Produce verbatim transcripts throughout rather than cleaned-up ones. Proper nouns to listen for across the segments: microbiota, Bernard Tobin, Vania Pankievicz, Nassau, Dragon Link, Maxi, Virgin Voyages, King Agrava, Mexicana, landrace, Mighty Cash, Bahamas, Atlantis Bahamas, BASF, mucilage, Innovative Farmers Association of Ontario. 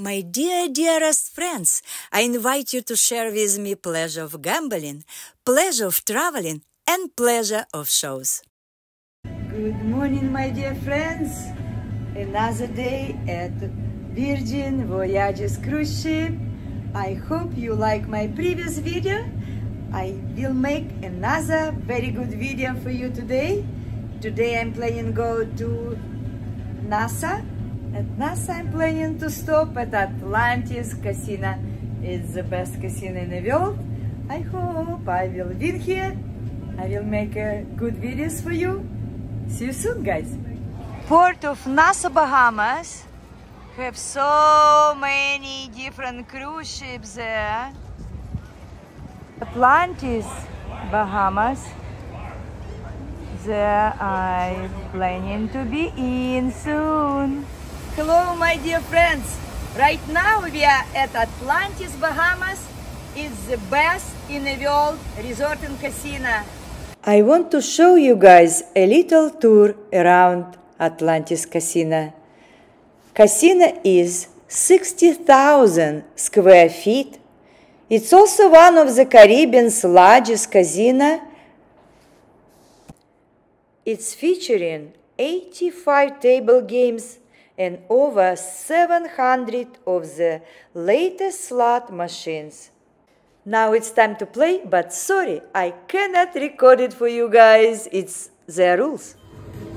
My dear, dearest friends, I invite you to share with me pleasure of gambling, pleasure of traveling, and pleasure of shows. Good morning, my dear friends. Another day at Virgin Voyages cruise ship. I hope you like my previous video. I will make another very good video for you today. Today I'm planning to go to Nassau. At Nassau I'm planning to stop at Atlantis Casino. It's the best casino in the world. I hope I will win here. I will make uh, good videos for you. See you soon, guys. Port of Nassau, Bahamas. Have so many different cruise ships there. Atlantis, Bahamas. There I'm planning to be in soon. Hello, my dear friends. Right now we are at Atlantis, Bahamas. It's the best in the world resort and casino. I want to show you guys a little tour around Atlantis Casino. Casino is sixty thousand square feet. It's also one of the Caribbean's largest casino. It's featuring eighty-five table games and over seven hundred of the latest slot machines. Now it's time to play, but sorry, I cannot record it for you guys. It's their rules.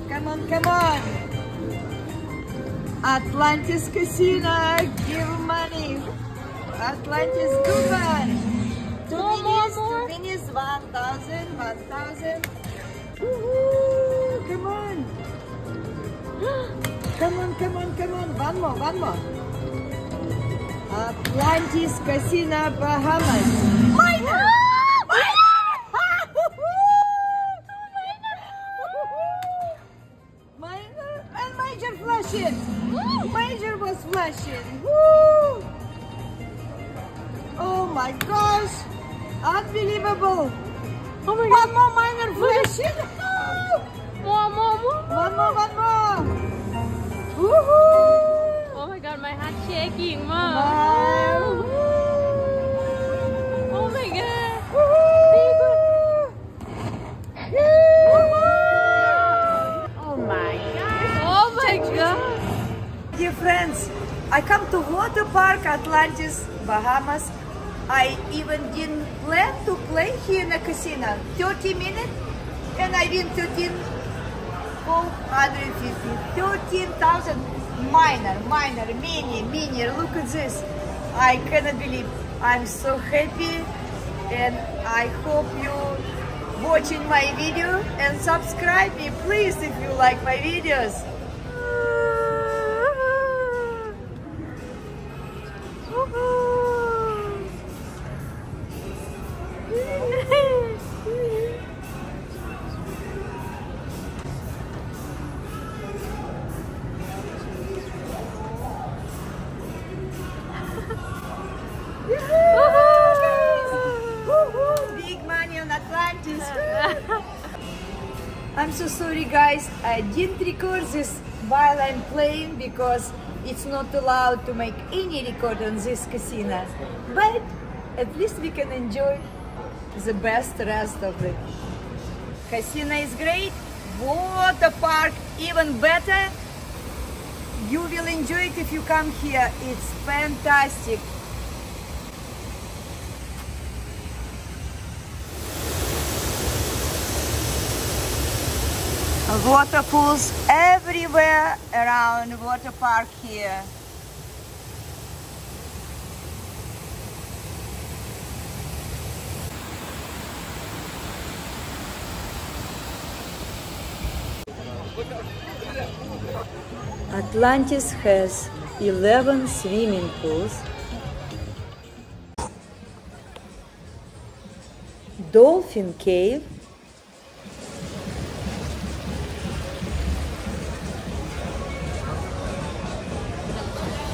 Come on, come on. Atlantis Casino, give money. Atlantis, good one. Two no, minutes, no, no. two minutes, one thousand, one thousand. Woohoo, come on. Come on, come on, come on. One more, one more. Atlantis Casino, Bahamas. Minor! Minor and Major flushing. Major was flushing. Woo! Oh my gosh! Unbelievable! Oh my one God. More minor flushing. One more, one more, one more, one more. Woohoo! Oh my God, my hand's shaking, Mom. Wow. Oh my God. Oh my God. Oh my God. Dear friends, I come to water park Atlantis, Bahamas. I even didn't plan to play here in a casino. thirty minutes and I win thirteen thousand four hundred fifty. thirteen thousand. Minor, minor, mini, mini, look at this. I cannot believe. I'm so happy and I hope you watching my video and subscribe me please if you like my videos. I'm so sorry guys, I didn't record this while I'm playing because it's not allowed to make any record on this casino. But at least we can enjoy the best rest of it. Casino is great, water park even better. You will enjoy it if you come here, it's fantastic. Water pools everywhere around water park here. Atlantis has eleven swimming pools. Dolphin cave.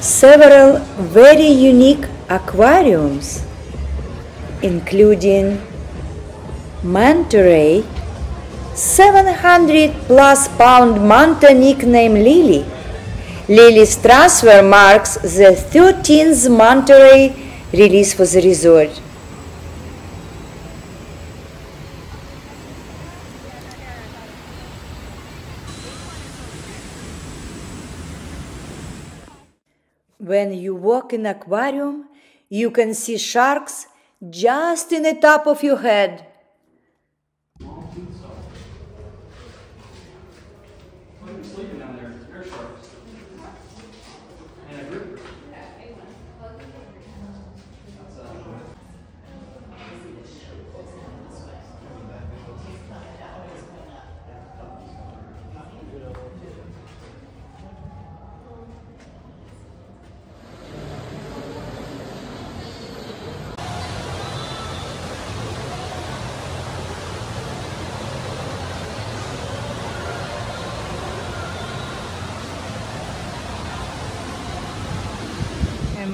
Several very unique aquariums, including manta ray, seven hundred plus pound manta nicknamed Lily, Lily's transfer marks the thirteenth monetary release for the resort. When you walk in aquarium, you can see sharks just in the top of your head.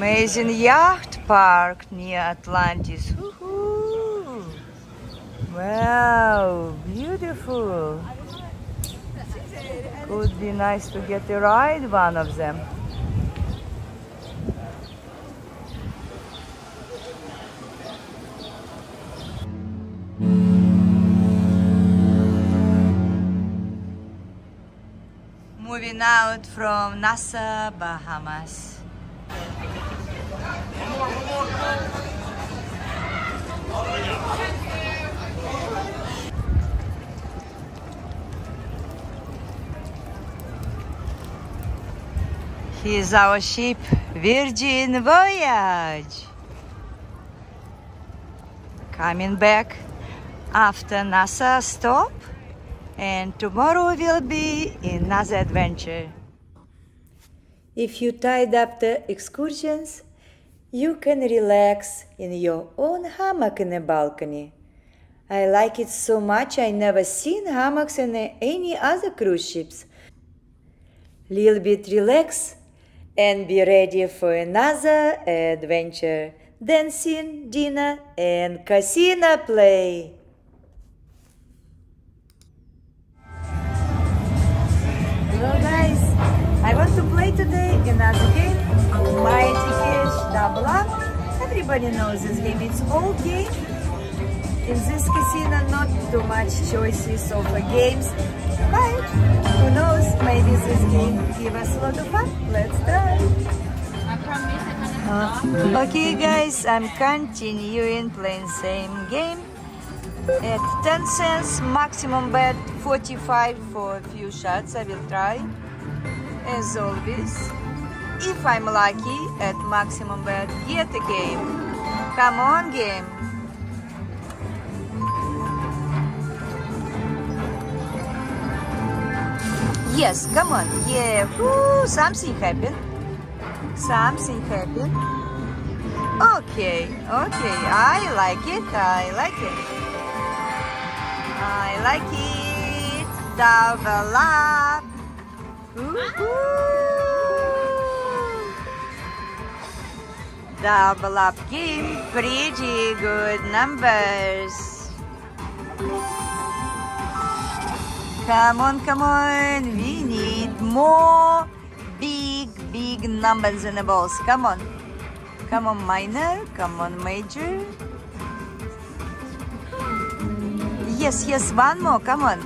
Amazing yacht park near Atlantis. Woohoo! Wow, beautiful. Could be nice to get a ride one of them. Moving out from Nassau, Bahamas. Here's our ship, Virgin Voyage, coming back after Nassau stop, and tomorrow will be another adventure. If you tied up the excursions, you can relax in your own hammock in a balcony. I like it so much. I never seen hammocks in any other cruise ships. Little bit relax and be ready for another adventure. Dancing, dinner and casino play. Hello guys, I want to play today another game. Mighty Cash, double up. Everybody knows this game. It's old game. In this casino, not too much choices of games. But who knows? Maybe this game give us a lot of fun. Let's dive. Uh, okay, guys, I'm continuing playing same game. At ten cents, maximum bet forty-five for a few shots. I will try, as always. If I'm lucky, at maximum bet, get a game. Come on, game. Yes, come on. Yeah, woo, something happened. Something happened. Okay, okay. I like it. I like it. I like it. Double up. Woo-hoo. Double up game, pretty good numbers. Come on, come on, we need more big, big numbers in the balls. Come on, come on, minor, come on, major. Yes, yes, one more, come on.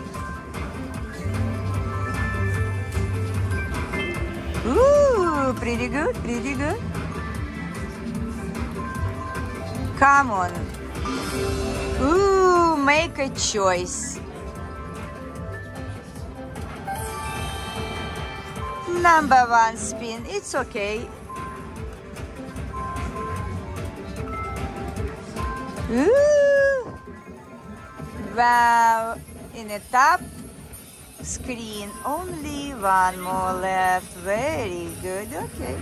Ooh, pretty good, pretty good. Come on. Ooh, make a choice. Number one spin, it's okay. Ooh. Wow, in the top screen, only one more left. Very good, okay.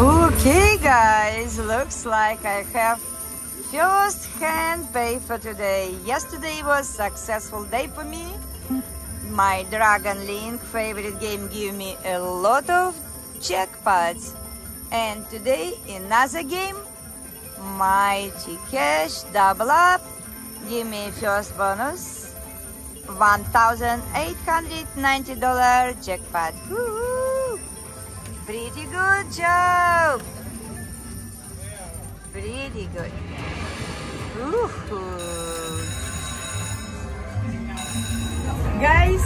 Okay guys, looks like I have first hand pay for today. Yesterday was successful day for me. My Dragon Link favorite game gave me a lot of jackpots. And today, another game, Mighty Cash, double up, give me first bonus, one thousand eight hundred ninety dollars jackpot. Woo-hoo! Pretty good job! Pretty good. Woo-hoo! Guys,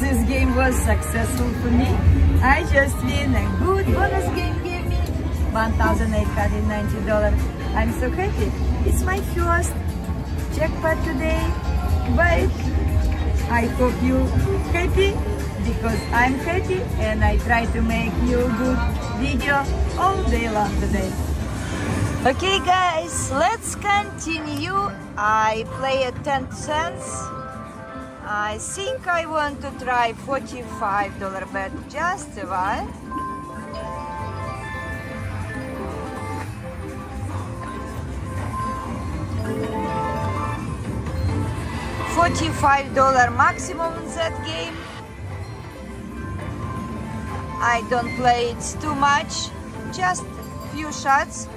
this game was successful for me. I just win a good bonus game, gave me one thousand eight hundred ninety dollars. I'm so happy. It's my first jackpot today, but I hope you're happy because I'm happy and I try to make you good video all day long today. Okay guys, let's continue. I play at ten cents. I think I want to try forty-five dollar bet, just a while. forty-five dollar maximum in that game. I don't play it too much, just few shots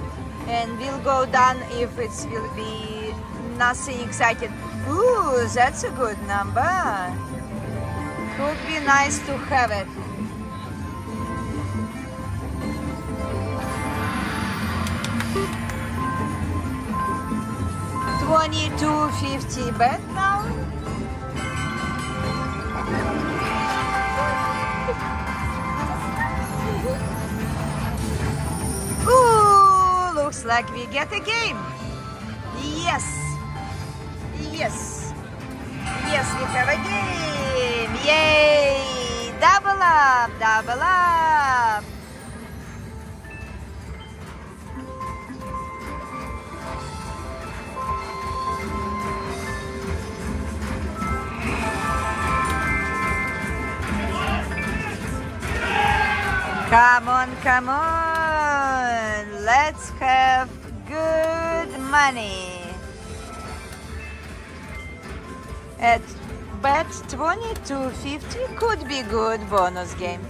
and we'll go down if it will be nothing exciting. Ooh, that's a good number. Would be nice to have it. twenty-two fifty bet now. Ooh, looks like we get a game. Yes. Yes, yes, we have a game, yay, double up, double up. Come on, come on, let's have good money. At bet twenty-two fifty could be good bonus game.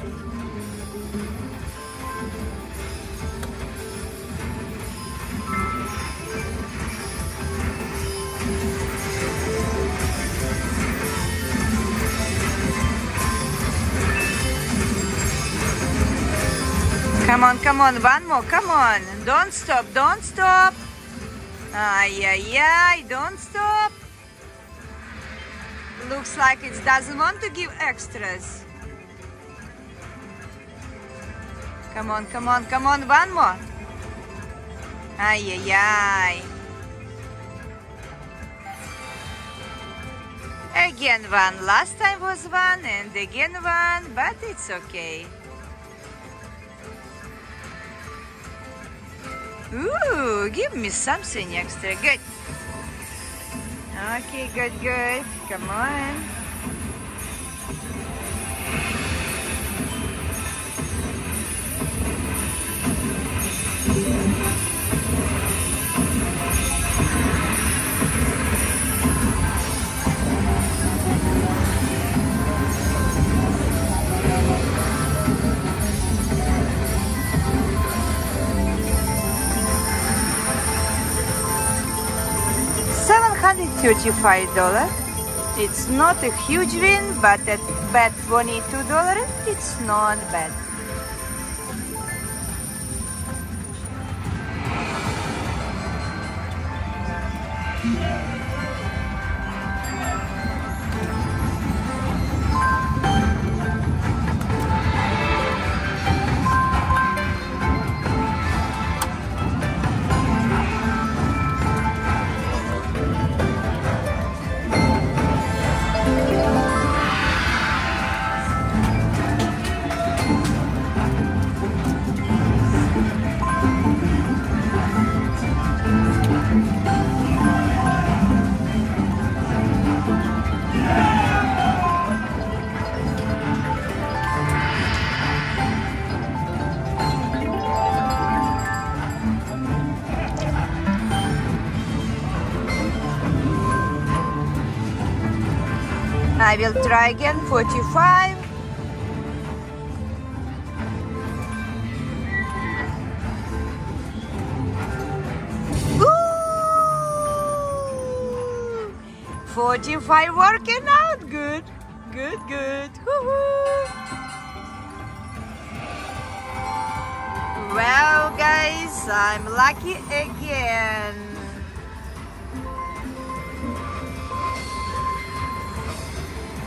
Come on, come on, one more, come on. Don't stop, don't stop. Ay, ay, ay, don't stop. Looks like it doesn't want to give extras. Come on, come on, come on, one more. Ay, ay, ay. Again one. Last time was one and again one, but it's okay. Ooh, give me something extra. Good. Okay, good, good. Come on. thirty-five dollars. It's not a huge win, but at bet twenty-two dollars it's not bad. I will try again, forty-five. forty-five working out. Good, good, good. Woo-hoo. Well, guys, I'm lucky again.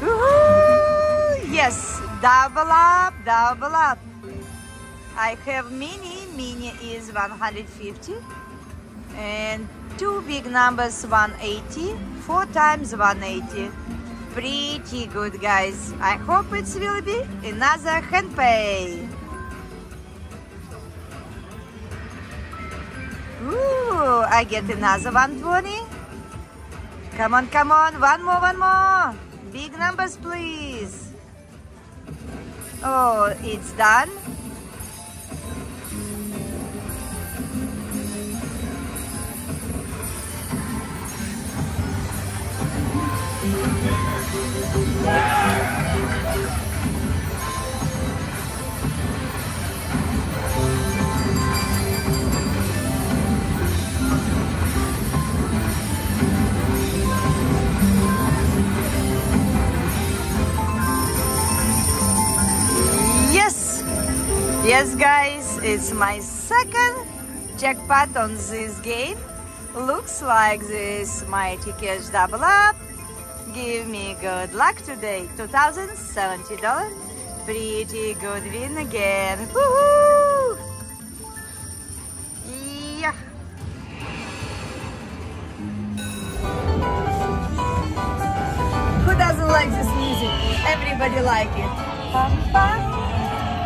Woo-hoo. Yes, double up, double up. I have mini, mini is one hundred fifty, and two big numbers one eighty, four times one eighty. Pretty good, guys. I hope it will be another hand pay. Ooh, I get another one twenty. Come on, come on, one more, one more. Big numbers, please. Oh, it's done. Yes, yes, guys, it's my second jackpot on this game. Looks like this Mighty Cash double up. Give me good luck today. two thousand seventy dollars. Pretty good win again. Woohoo! Yeah. Who doesn't like this music? Everybody like it. Pum, pum,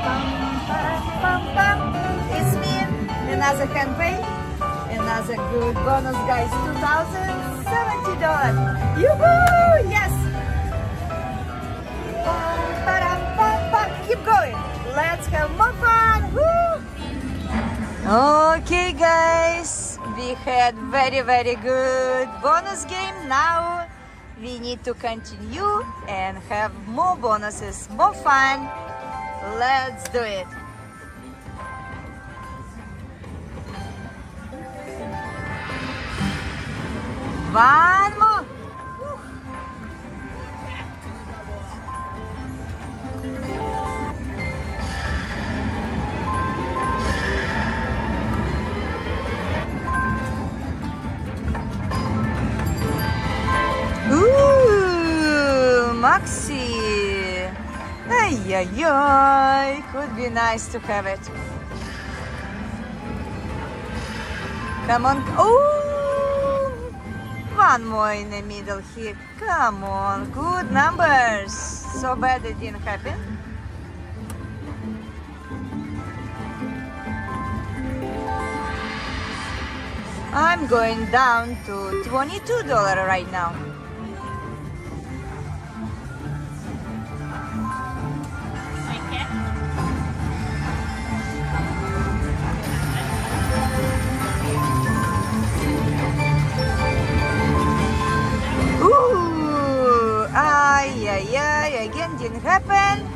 pum, pum, pum, pum. It's me. Another hand pay. Another good bonus, guys. two thousand seventy dollars. Yoo-hoo! Yes! Keep going! Let's have more fun! Woo! Okay, guys, we had very, very good bonus game. Now we need to continue and have more bonuses, more fun. Let's do it! One more! Maxi! Ay, ay, ay! Could be nice to have it. Come on! Oh! One more in the middle here. Come on! Good numbers! So bad it didn't happen. I'm going down to twenty-two dollars right now. Yeah, again didn't happen.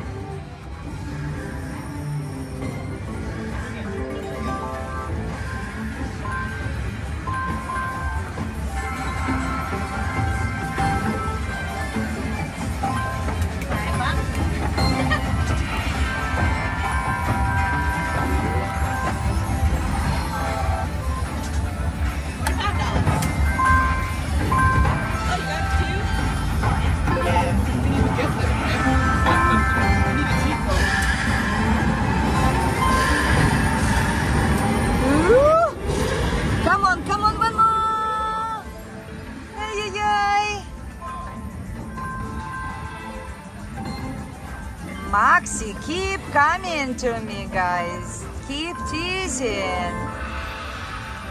Maxi, keep coming to me, guys. Keep teasing.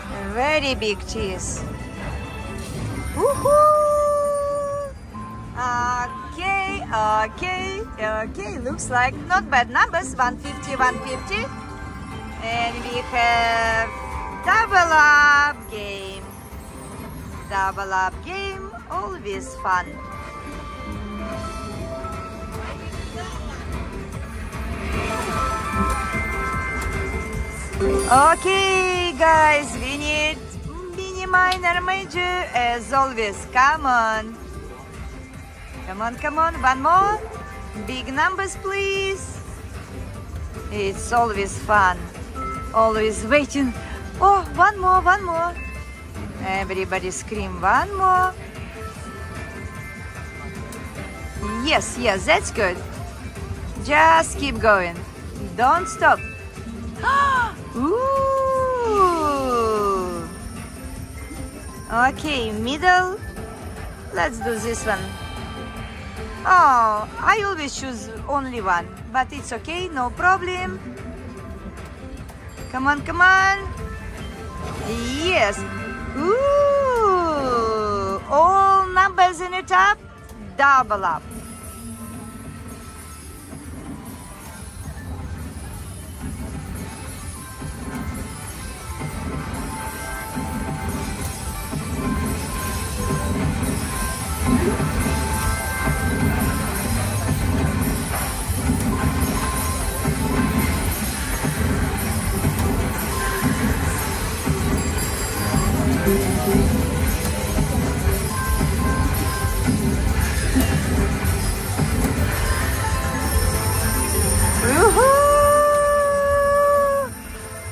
A very big tease. Woohoo! Okay, okay, okay. Looks like not bad numbers. one fifty, one fifty. And we have double up game. Double up game, always fun. Okay, guys, we need mini, minor, major, as always. Come on. Come on, come on, one more. Big numbers, please. It's always fun. Always waiting. Oh, one more, one more. Everybody scream, one more. Yes, yes, that's good. Just keep going. Don't stop. Ooh. Okay, middle. Let's do this one. Oh, I always choose only one, but it's okay, no problem. Come on, come on. Yes. Ooh. All numbers in the top, double up.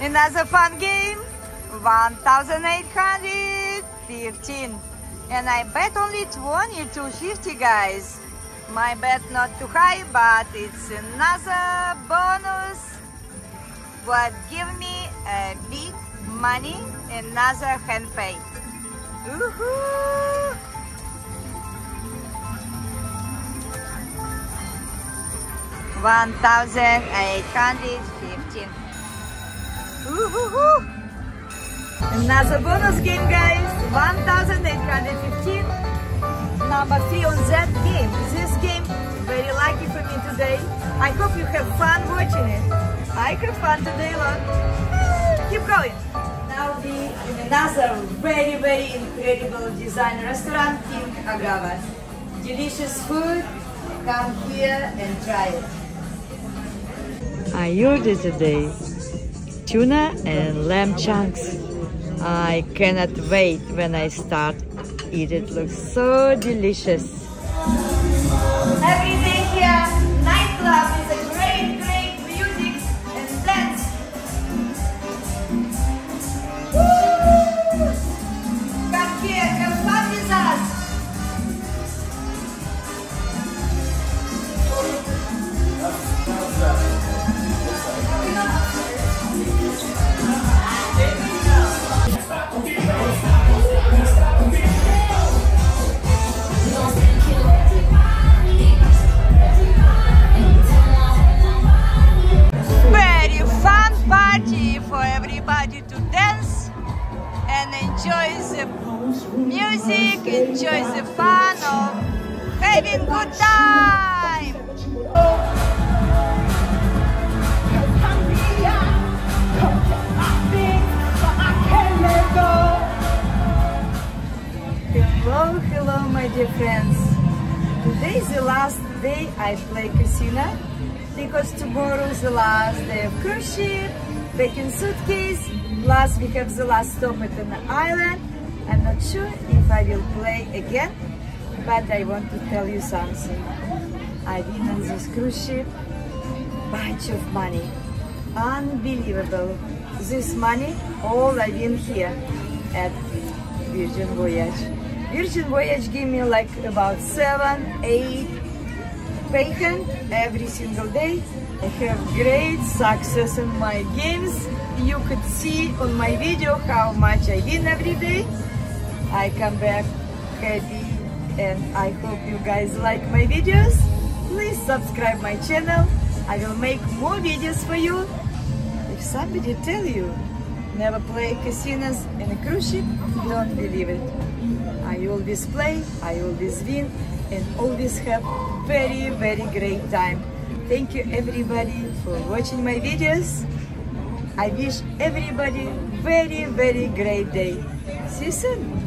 Another fun game, one thousand eight hundred fifteen, and I bet only twenty to fifty, guys. My bet not too high, but it's another bonus what give me a big money, another hand pay. Woohoo! one thousand eight hundred fifteen. Woohoo! Another bonus game, guys. one thousand eight hundred fifteen. Number three on that game. This game very lucky for me today. I hope you have fun watching it. I have fun today a lot. Keep going. Now the another very very incredible design restaurant, King Agrava. Delicious food. Come here and try it. I ordered today tuna and lamb chunks. I cannot wait when I start eat it. Looks so delicious. Every day here, nightclub is a great, great music and dance. Woo! Come here, come fun with us. Enjoy the fun of having a good time! Hello, hello my dear friends! Today is the last day I play casino, because tomorrow is the last day of cruise ship, packing suitcase, plus we have the last stop at an island. I'm not sure if I will play again, but I want to tell you something. I win on this cruise ship bunch of money. Unbelievable. This money, all I win here at Virgin Voyage. Virgin Voyage give me like about seven, eight bacon every single day. I have great success in my games. You could see on my video how much I win every day. I come back happy, and I hope you guys like my videos. Please subscribe my channel. I will make more videos for you. If somebody tell you never play casinos in a cruise ship, don't believe it. I always play, I always win, and always have very very great time. Thank you everybody for watching my videos. I wish everybody very, very great day. See you soon.